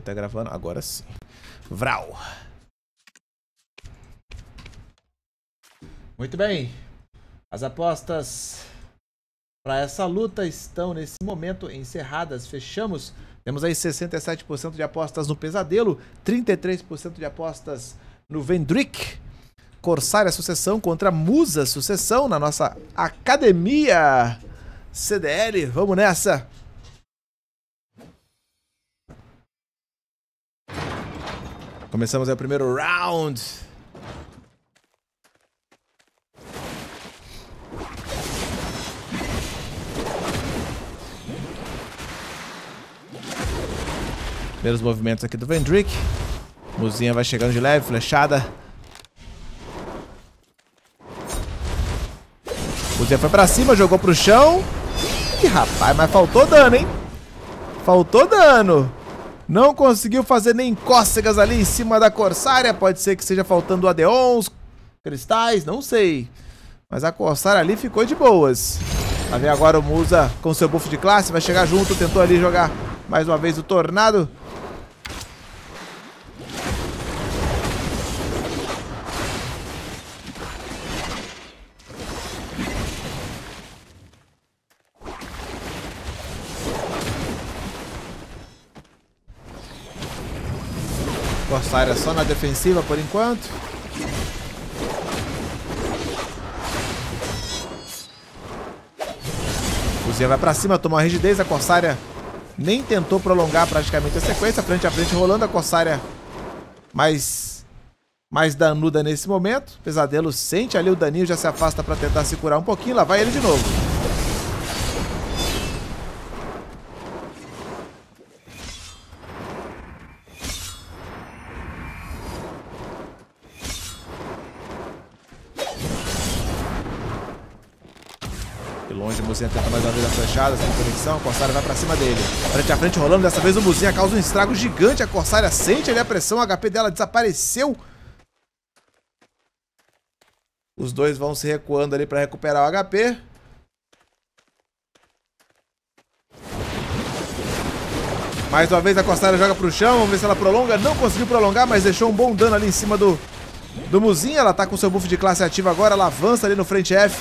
Tá gravando? Agora sim. Vral! Muito bem. As apostas para essa luta estão nesse momento encerradas. Fechamos. Temos aí 67% de apostas no Pesadelo, 33% de apostas no Vendrick. Corsair Succession contra Musah Succession na nossa academia CDL. Vamos nessa! Começamos aí o primeiro round. Primeiros movimentos aqui do Vendrick. Muzinha vai chegando de leve, flechada. Muzinha foi pra cima, jogou pro chão. Ih, rapaz, mas faltou dano, hein? Faltou dano. Não conseguiu fazer nem cócegas ali em cima da Corsária. Pode ser que seja faltando adeons, cristais, não sei. Mas a Corsária ali ficou de boas. Lá vem agora o Musah com seu buff de classe. Vai chegar junto, tentou ali jogar mais uma vez o Tornado. Corsária só na defensiva por enquanto. Musah vai pra cima, tomou a rigidez. A Corsária nem tentou prolongar praticamente a sequência. Frente a frente rolando. A Corsária mais danuda nesse momento. Pesadelo sente ali o daninho, já se afasta pra tentar se curar um pouquinho. Lá vai ele de novo. Longe, o Muzinha tenta mais uma vez a flechada, sem conexão. A Corsária vai pra cima dele. Frente a frente rolando, dessa vez o Muzinha causa um estrago gigante. A Corsária sente ali a pressão, o HP dela desapareceu. Os dois vão se recuando ali pra recuperar o HP. Mais uma vez a Corsária joga pro chão, vamos ver se ela prolonga. Não conseguiu prolongar, mas deixou um bom dano ali em cima do Muzinha. Ela tá com seu buff de classe ativa agora, ela avança ali no frente F.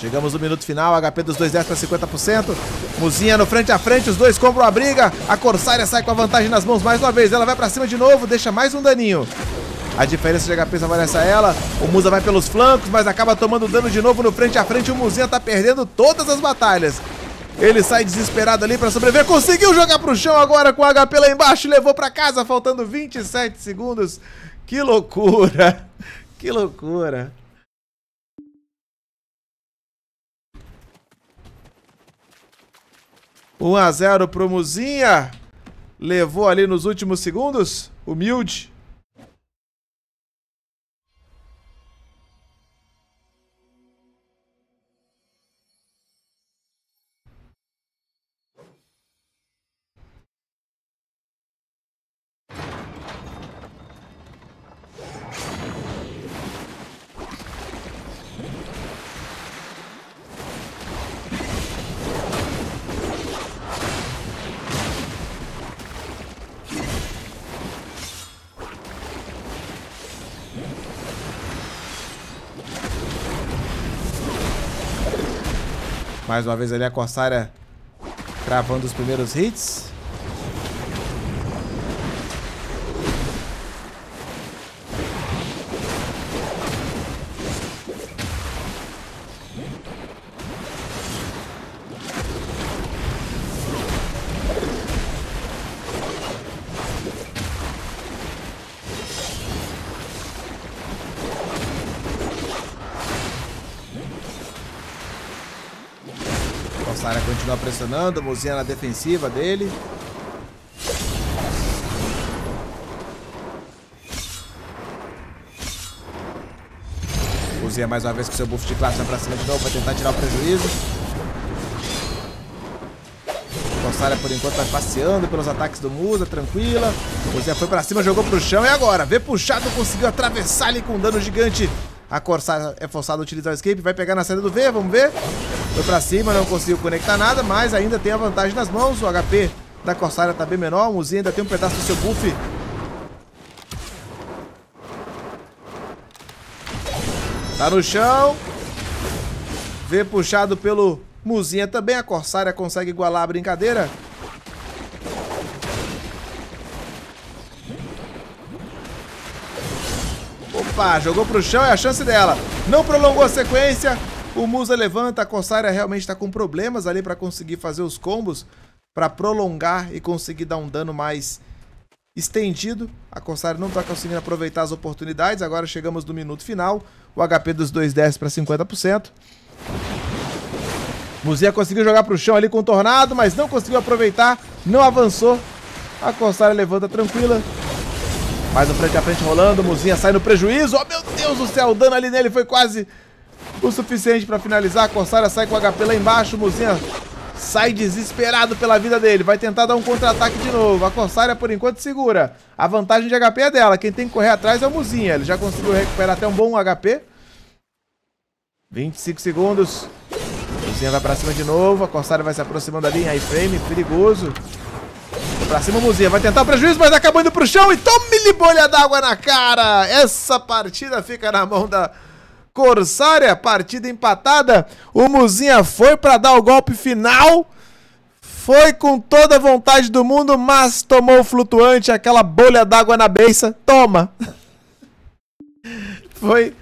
Chegamos no minuto final, HP dos dois 10 para 50%. Muzinha no frente a frente, os dois compram a briga. A Corsária sai com a vantagem nas mãos mais uma vez. Ela vai para cima de novo, deixa mais um daninho. A diferença de HP favorece a ela. O Musah vai pelos flancos, mas acaba tomando dano de novo no frente a frente. O Muzinha tá perdendo todas as batalhas. Ele sai desesperado ali para sobreviver. Conseguiu jogar pro chão agora com o HP lá embaixo. Levou para casa, faltando 27 segundos. Que loucura! Que loucura!1-0 pro Muzinha. Levou ali nos últimos segundos. Humilde. Mais uma vez ali a Corsária cravando os primeiros hits. Corsária continua pressionando, Muzinha na defensiva dele. Muzinha mais uma vez com seu buff de classe pra cima de novo, vai tentar tirar o prejuízo. Corsária por enquanto vai passeando pelos ataques do Musah, tranquila. Muzinha foi pra cima, jogou pro chão e agora, vê puxado, conseguiu atravessar ali com um dano gigante. A Corsária é forçada a utilizar o escape, vai pegar na saída do V, vamos ver. Foi pra cima, não conseguiu conectar nada, mas ainda tem a vantagem nas mãos. O HP da Corsair tá bem menor. O Musah ainda tem um pedaço do seu buff. Tá no chão. Vê puxado pelo Musah também. A Corsair consegue igualar a brincadeira. Opa, jogou pro chão, é a chance dela. Não prolongou a sequência. O Musah levanta, a Corsair realmente está com problemas ali para conseguir fazer os combos, para prolongar e conseguir dar um dano mais estendido. A Corsair não está conseguindo aproveitar as oportunidades. Agora chegamos no minuto final. O HP dos dois desce para 50%. Musah conseguiu jogar para o chão ali com o Tornado, mas não conseguiu aproveitar, não avançou. A Corsair levanta tranquila. Mais um frente a frente rolando. Musah sai no prejuízo. Oh, meu Deus do céu, o dano ali nele foi quase o suficiente para finalizar. A Corsair sai com o HP lá embaixo. O Musah sai desesperado pela vida dele. Vai tentar dar um contra-ataque de novo. A Corsair, por enquanto, segura. A vantagem de HP é dela. Quem tem que correr atrás é o Musah. Ele já conseguiu recuperar até um bom HP. 25 segundos. O Musah vai para cima de novo. A Corsair vai se aproximando ali em high frame. Perigoso. Pra cima o Musah, vai tentar o prejuízo, mas acabou indo pro chão e tome-lhe bolha d'água na cara. Essa partida fica na mão da Corsair, partida empatada. O Musah foi pra dar o golpe final, foi com toda a vontade do mundo, mas tomou o flutuante, aquela bolha d'água na beça. Toma! Foi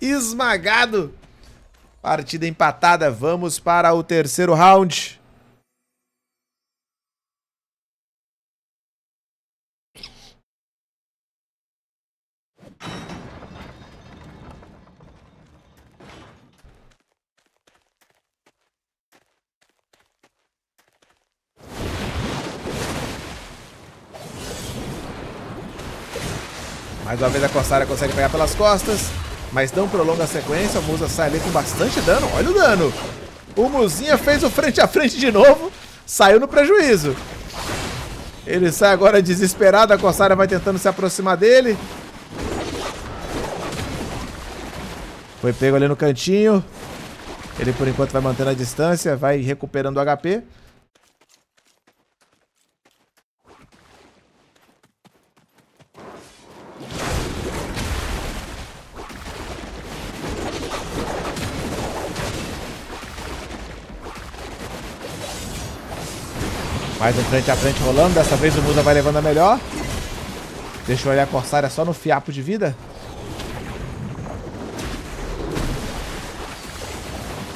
esmagado. Partida empatada, vamos para o terceiro round. Mais uma vez a Corsair consegue pegar pelas costas, mas não prolonga a sequência. O Musah sai ali com bastante dano. Olha o dano. O Musah fez o frente a frente de novo. Saiu no prejuízo. Ele sai agora desesperado. A Corsair vai tentando se aproximar dele. Foi pego ali no cantinho. Ele por enquanto vai mantendo a distância. Vai recuperando o HP. Mais um frente a frente rolando, dessa vez o Musah vai levando a melhor. Deixou ali a Corsair só no fiapo de vida.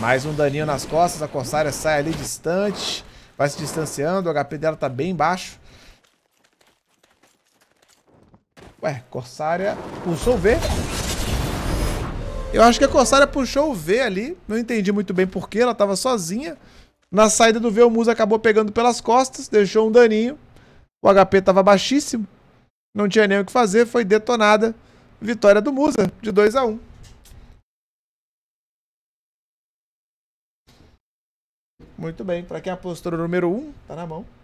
Mais um daninho nas costas, a Corsair sai ali distante. Vai se distanciando, o HP dela tá bem baixo. Ué, Corsair pulsou o V. Eu acho que a Corsair puxou o V ali, não entendi muito bem porquê, ela tava sozinha. Na saída do V, o Musah acabou pegando pelas costas, deixou um daninho. O HP estava baixíssimo. Não tinha nem o que fazer, foi detonada. Vitória do Musah, de 2-1. Muito bem, para quem apostou no número 1, tá na mão.